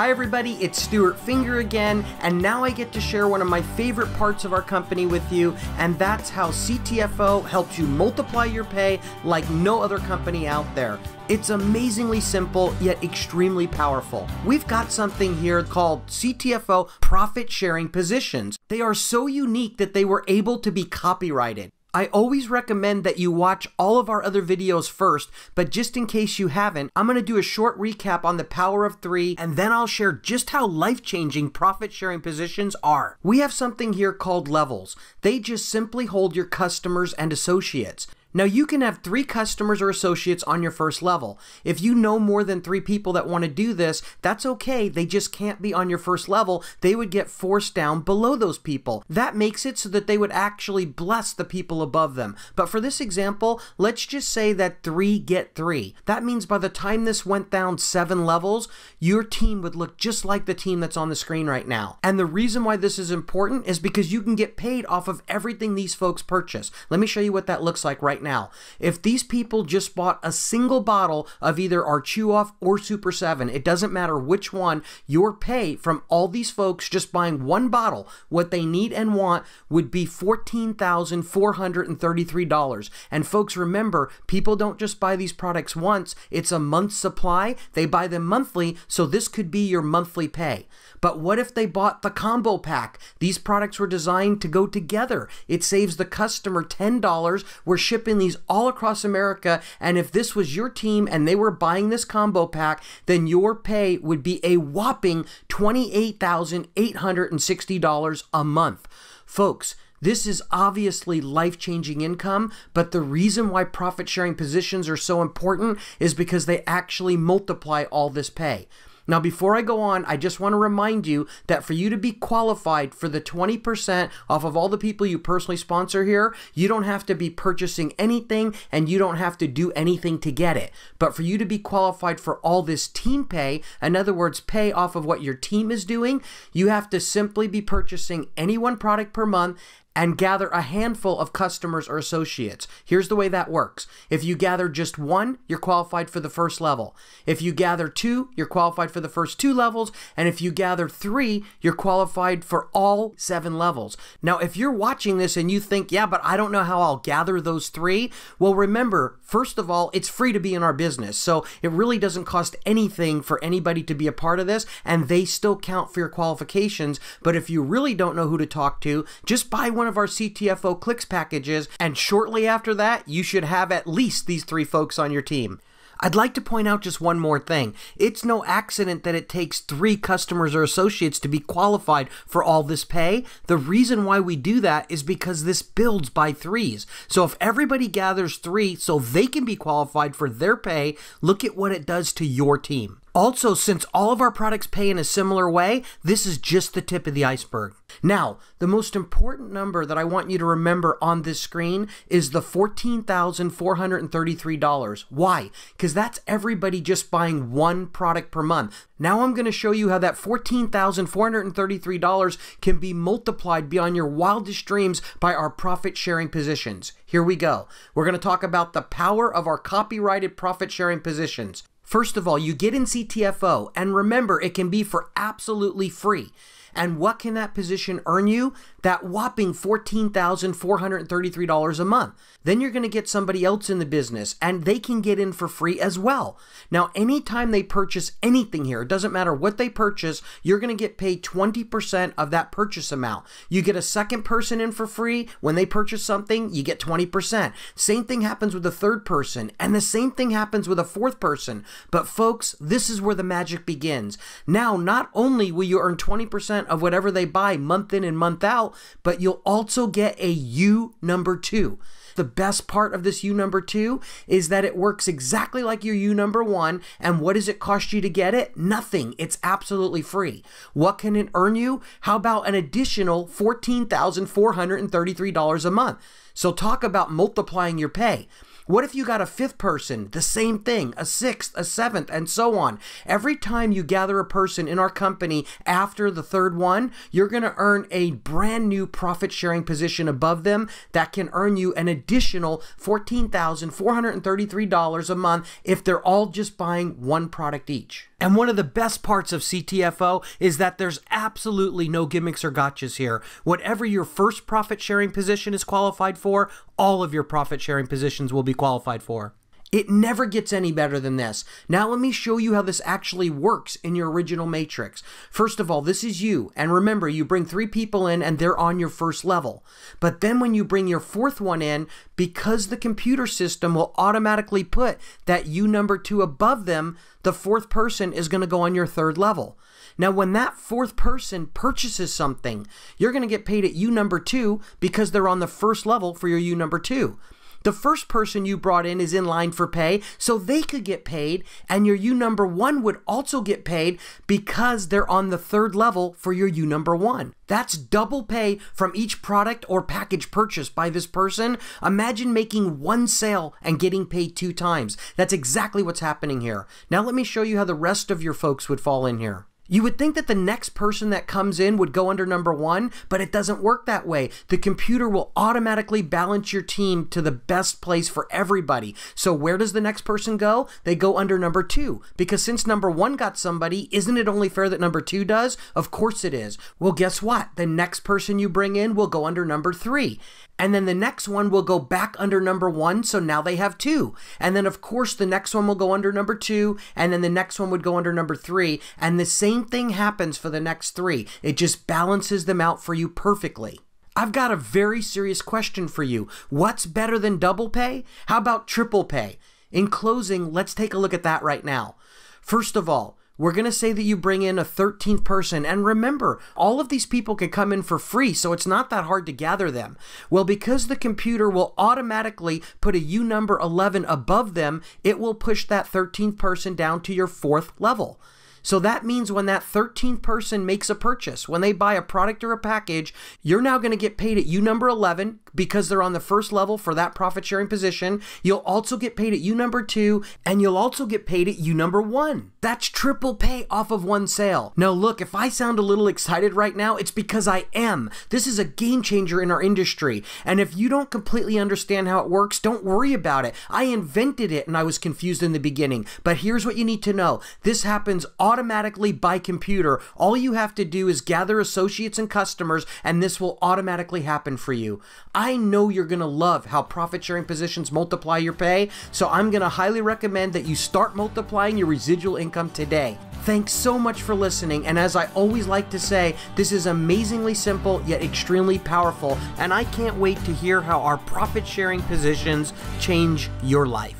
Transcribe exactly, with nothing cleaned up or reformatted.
Hi everybody, it's Stuart Finger again, and now I get to share one of my favorite parts of our company with you, and that's how C T F O helps you multiply your pay like no other company out there. It's amazingly simple, yet extremely powerful. We've got something here called C T F O Profit Sharing Positions. They are so unique that they were able to be copyrighted. I always recommend that you watch all of our other videos first, but just in case you haven't, I'm going to do a short recap on the power of three, and then I'll share just how life-changing profit-sharing positions are. We have something here called levels. They just simply hold your customers and associates. Now, you can have three customers or associates on your first level. If you know more than three people that want to do this, that's okay. They just can't be on your first level. They would get forced down below those people. That makes it so that they would actually bless the people above them. But for this example, let's just say that three get three. That means by the time this went down seven levels, your team would look just like the team that's on the screen right now. And the reason why this is important is because you can get paid off of everything these folks purchase. Let me show you what that looks like right now. Now, if these people just bought a single bottle of either our Chew Off or Super seven, it doesn't matter which one, your pay from all these folks just buying one bottle, what they need and want, would be fourteen thousand four hundred thirty-three dollars. And folks, remember, people don't just buy these products once. It's a month's supply. They buy them monthly, so this could be your monthly pay. But what if they bought the combo pack? These products were designed to go together. It saves the customer ten dollars. We're shipping these all across America, and if this was your team and they were buying this combo pack, then your pay would be a whopping twenty-eight thousand eight hundred sixty dollars a month. Folks, this is obviously life-changing income, but the reason why profit-sharing positions are so important is because they actually multiply all this pay. Now, before I go on, I just want to remind you that for you to be qualified for the twenty percent off of all the people you personally sponsor here, you don't have to be purchasing anything and you don't have to do anything to get it. But for you to be qualified for all this team pay, in other words, pay off of what your team is doing, you have to simply be purchasing any one product per month and gather a handful of customers or associates. Here's the way that works. If you gather just one, you're qualified for the first level. If you gather two, you're qualified for the first two levels. And if you gather three, you're qualified for all seven levels. Now, if you're watching this and you think, yeah, but I don't know how I'll gather those three. Well, remember, first of all, it's free to be in our business. So it really doesn't cost anything for anybody to be a part of this, and they still count for your qualifications. But if you really don't know who to talk to, just buy one one of our C T F O Clicks packages, and shortly after that, you should have at least these three folks on your team. I'd like to point out just one more thing. It's no accident that it takes three customers or associates to be qualified for all this pay. The reason why we do that is because this builds by threes. So if everybody gathers three so they can be qualified for their pay, look at what it does to your team. Also, since all of our products pay in a similar way, this is just the tip of the iceberg. Now, the most important number that I want you to remember on this screen is the fourteen thousand four hundred thirty-three dollars. Why? Because that's everybody just buying one product per month. Now I'm going to show you how that fourteen thousand four hundred thirty-three dollars can be multiplied beyond your wildest dreams by our profit sharing positions. Here we go. We're going to talk about the power of our copyrighted profit sharing positions. First of all, you get in C T F O, and remember, it can be for absolutely free. And what can that position earn you? That whopping fourteen thousand four hundred thirty-three dollars a month. Then you're going to get somebody else in the business, and they can get in for free as well. Now, anytime they purchase anything here, it doesn't matter what they purchase, you're going to get paid twenty percent of that purchase amount. You get a second person in for free. When they purchase something, you get twenty percent. Same thing happens with a third person, and the same thing happens with a fourth person. But folks, this is where the magic begins. Now, not only will you earn twenty percent of whatever they buy month in and month out, but you'll also get a U number two. The best part of this U number two is that it works exactly like your U number one, and what does it cost you to get it? Nothing. It's absolutely free. What can it earn you? How about an additional fourteen thousand four hundred thirty-three dollars a month? So talk about multiplying your pay. What if you got a fifth person, the same thing, a sixth, a seventh, and so on? Every time you gather a person in our company after the third one, you're going to earn a brand new profit-sharing position above them that can earn you an additional fourteen thousand four hundred thirty-three dollars a month if they're all just buying one product each. And one of the best parts of C T F O is that there's absolutely no gimmicks or gotchas here. Whatever your first profit-sharing position is qualified for, all of your profit-sharing positions will be qualified for. It never gets any better than this. Now let me show you how this actually works in your original matrix. First of all, this is you, and remember, you bring three people in and they're on your first level. But then when you bring your fourth one in, because the computer system will automatically put that you number two above them, the fourth person is going to go on your third level. Now when that fourth person purchases something, you're going to get paid at you number two because they're on the first level for your you number two. The first person you brought in is in line for pay, so they could get paid, and your U number one would also get paid because they're on the third level for your U number one. That's double pay from each product or package purchased by this person. Imagine making one sale and getting paid two times. That's exactly what's happening here. Now let me show you how the rest of your folks would fall in here. You would think that the next person that comes in would go under number one, but it doesn't work that way. The computer will automatically balance your team to the best place for everybody. So where does the next person go? They go under number two, because since number one got somebody, isn't it only fair that number two does? Of course it is. Well, guess what? The next person you bring in will go under number three. And then the next one will go back under number one, so now they have two. And then of course the next one will go under number two, and then the next one would go under number three, and the same thing happens for the next three. It just balances them out for you perfectly. I've got a very serious question for you. What's better than double pay? How about triple pay? In closing, let's take a look at that right now. First of all, we're going to say that you bring in a thirteenth person, and remember, all of these people can come in for free, so it's not that hard to gather them. Well, because the computer will automatically put a U number eleven above them, it will push that thirteenth person down to your fourth level. So that means when that thirteenth person makes a purchase, when they buy a product or a package, you're now going to get paid at U number eleven because they're on the first level for that profit sharing position. You'll also get paid at U number two, and you'll also get paid at U number one. That's triple pay off of one sale. Now look, if I sound a little excited right now, it's because I am. This is a game changer in our industry. And if you don't completely understand how it works, don't worry about it. I invented it and I was confused in the beginning, but here's what you need to know. This happens all automatically by computer. All you have to do is gather associates and customers, and this will automatically happen for you. I know you're going to love how profit sharing positions multiply your pay, so I'm going to highly recommend that you start multiplying your residual income today. Thanks so much for listening, and as I always like to say, this is amazingly simple yet extremely powerful, and I can't wait to hear how our profit sharing positions change your life.